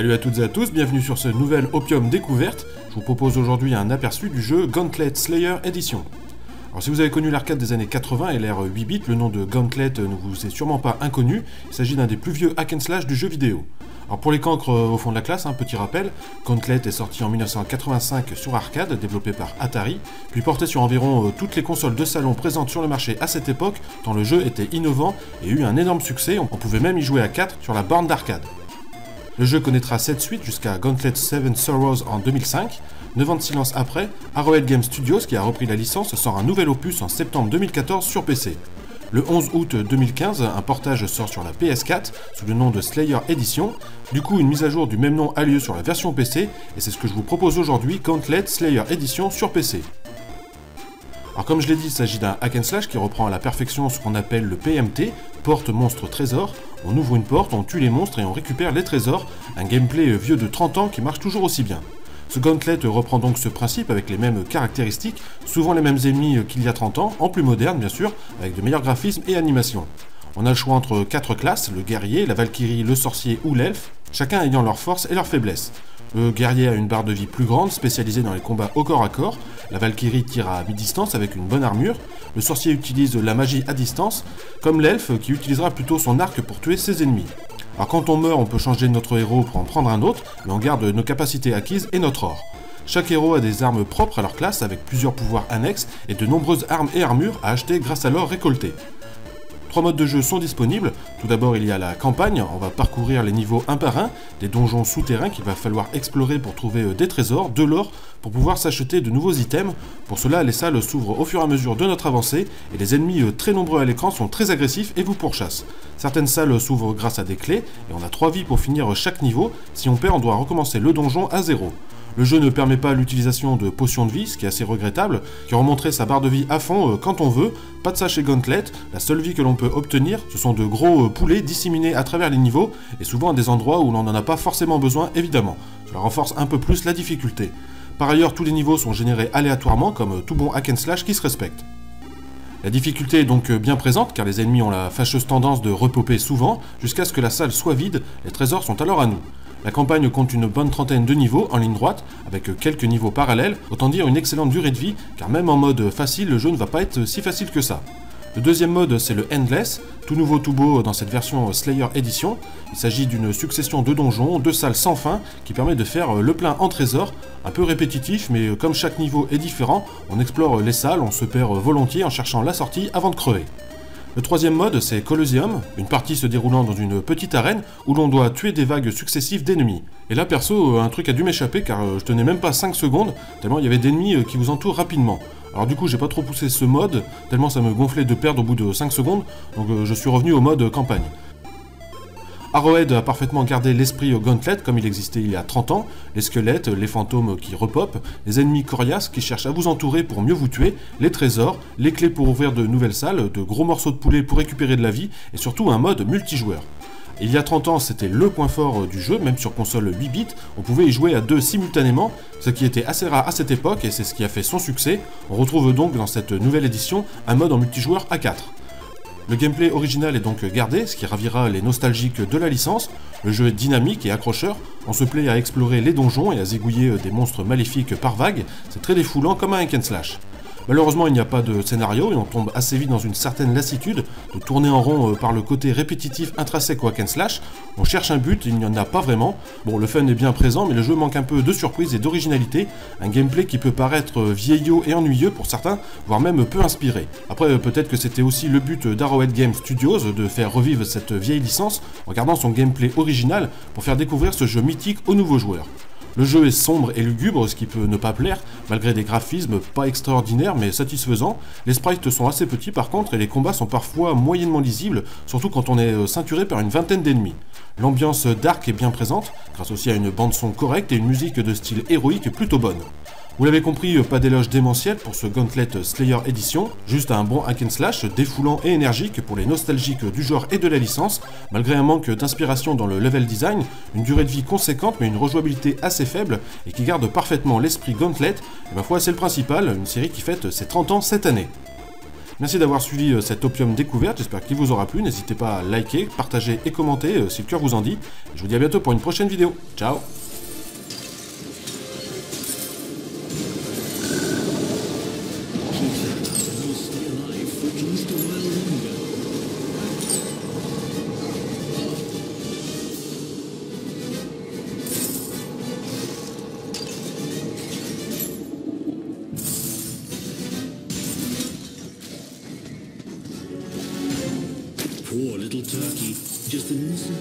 Salut à toutes et à tous, bienvenue sur ce nouvel Opium Découverte. Je vous propose aujourd'hui un aperçu du jeu Gauntlet Slayer Edition. Alors si vous avez connu l'arcade des années 80 et l'ère 8 bits, le nom de Gauntlet ne vous est sûrement pas inconnu. Il s'agit d'un des plus vieux hack and slash du jeu vidéo. Alors pour les cancres au fond de la classe, un petit rappel, Gauntlet est sorti en 1985 sur arcade, développé par Atari, puis porté sur environ toutes les consoles de salon présentes sur le marché à cette époque, tant le jeu était innovant et eut un énorme succès, on pouvait même y jouer à 4 sur la borne d'arcade. Le jeu connaîtra 7 suites jusqu'à Gauntlet 7 Sorrows en 2005. 9 ans de silence après, Arrowhead Game Studios, qui a repris la licence, sort un nouvel opus en septembre 2014 sur PC. Le 11 août 2015, un portage sort sur la PS4 sous le nom de Slayer Edition. Du coup, une mise à jour du même nom a lieu sur la version PC, et c'est ce que je vous propose aujourd'hui, Gauntlet Slayer Edition sur PC. Alors comme je l'ai dit, il s'agit d'un hack and slash qui reprend à la perfection ce qu'on appelle le PMT, porte, monstre, trésor. On ouvre une porte, on tue les monstres et on récupère les trésors, un gameplay vieux de 30 ans qui marche toujours aussi bien. Ce Gauntlet reprend donc ce principe avec les mêmes caractéristiques, souvent les mêmes ennemis qu'il y a 30 ans, en plus moderne bien sûr, avec de meilleurs graphismes et animations. On a le choix entre 4 classes, le guerrier, la valkyrie, le sorcier ou l'elfe, chacun ayant leurs forces et leurs faiblesses. Le guerrier a une barre de vie plus grande, spécialisée dans les combats au corps à corps, la valkyrie tire à mi-distance avec une bonne armure, le sorcier utilise la magie à distance, comme l'elfe qui utilisera plutôt son arc pour tuer ses ennemis. Alors quand on meurt, on peut changer notre héros pour en prendre un autre, mais on garde nos capacités acquises et notre or. Chaque héros a des armes propres à leur classe avec plusieurs pouvoirs annexes et de nombreuses armes et armures à acheter grâce à l'or récolté. 3 modes de jeu sont disponibles. Tout d'abord, il y a la campagne, on va parcourir les niveaux un par un, des donjons souterrains qu'il va falloir explorer pour trouver des trésors, de l'or, pour pouvoir s'acheter de nouveaux items. Pour cela, les salles s'ouvrent au fur et à mesure de notre avancée et les ennemis très nombreux à l'écran sont très agressifs et vous pourchassent. Certaines salles s'ouvrent grâce à des clés et on a 3 vies pour finir chaque niveau. Si on perd, on doit recommencer le donjon à zéro. Le jeu ne permet pas l'utilisation de potions de vie, ce qui est assez regrettable, qui remonterait sa barre de vie à fond quand on veut. Pas de ça chez Gauntlet, la seule vie que l'on peut obtenir, ce sont de gros poulets disséminés à travers les niveaux, et souvent à des endroits où l'on n'en a pas forcément besoin, évidemment. Cela renforce un peu plus la difficulté. Par ailleurs, tous les niveaux sont générés aléatoirement, comme tout bon hack and slash qui se respecte. La difficulté est donc bien présente, car les ennemis ont la fâcheuse tendance de repoper souvent, jusqu'à ce que la salle soit vide, les trésors sont alors à nous. La campagne compte une bonne trentaine de niveaux en ligne droite, avec quelques niveaux parallèles, autant dire une excellente durée de vie, car même en mode facile, le jeu ne va pas être si facile que ça. Le deuxième mode, c'est le Endless, tout nouveau tout beau dans cette version Slayer Edition. Il s'agit d'une succession de donjons, de salles sans fin, qui permet de faire le plein en trésors, un peu répétitif, mais comme chaque niveau est différent, on explore les salles, on se perd volontiers en cherchant la sortie avant de crever. Le troisième mode, c'est Colosseum, une partie se déroulant dans une petite arène où l'on doit tuer des vagues successives d'ennemis. Et là, perso, un truc a dû m'échapper car je tenais même pas 5 secondes, tellement il y avait d'ennemis qui vous entourent rapidement. Alors du coup, j'ai pas trop poussé ce mode, tellement ça me gonflait de perdre au bout de 5 secondes, donc je suis revenu au mode campagne. Arrowhead a parfaitement gardé l'esprit Gauntlet comme il existait il y a 30 ans, les squelettes, les fantômes qui repopent, les ennemis coriaces qui cherchent à vous entourer pour mieux vous tuer, les trésors, les clés pour ouvrir de nouvelles salles, de gros morceaux de poulet pour récupérer de la vie, et surtout un mode multijoueur. Il y a 30 ans, c'était le point fort du jeu, même sur console 8 bits, on pouvait y jouer à 2 simultanément, ce qui était assez rare à cette époque et c'est ce qui a fait son succès. On retrouve donc dans cette nouvelle édition un mode en multijoueur à 4. Le gameplay original est donc gardé, ce qui ravira les nostalgiques de la licence. Le jeu est dynamique et accrocheur, on se plaît à explorer les donjons et à zigouiller des monstres maléfiques par vague, c'est très défoulant comme un hack and slash. Malheureusement, il n'y a pas de scénario et on tombe assez vite dans une certaine lassitude de tourner en rond par le côté répétitif intrinsèque au hack and slash. On cherche un but, il n'y en a pas vraiment. Bon, le fun est bien présent, mais le jeu manque un peu de surprise et d'originalité, un gameplay qui peut paraître vieillot et ennuyeux pour certains, voire même peu inspiré. Après, peut-être que c'était aussi le but d'Arrowhead Game Studios de faire revivre cette vieille licence en gardant son gameplay original pour faire découvrir ce jeu mythique aux nouveaux joueurs. Le jeu est sombre et lugubre, ce qui peut ne pas plaire, malgré des graphismes pas extraordinaires mais satisfaisants. Les sprites sont assez petits par contre et les combats sont parfois moyennement lisibles, surtout quand on est ceinturé par une vingtaine d'ennemis. L'ambiance dark est bien présente, grâce aussi à une bande-son correcte et une musique de style héroïque plutôt bonne. Vous l'avez compris, pas d'éloge démentiel pour ce Gauntlet Slayer Edition, juste un bon hack and slash défoulant et énergique pour les nostalgiques du genre et de la licence, malgré un manque d'inspiration dans le level design, une durée de vie conséquente mais une rejouabilité assez faible et qui garde parfaitement l'esprit Gauntlet, et ma foi c'est le principal, une série qui fête ses 30 ans cette année. Merci d'avoir suivi cet Opium Découverte, j'espère qu'il vous aura plu. N'hésitez pas à liker, partager et commenter si le cœur vous en dit. Je vous dis à bientôt pour une prochaine vidéo. Ciao! Poor little turkey, just an innocent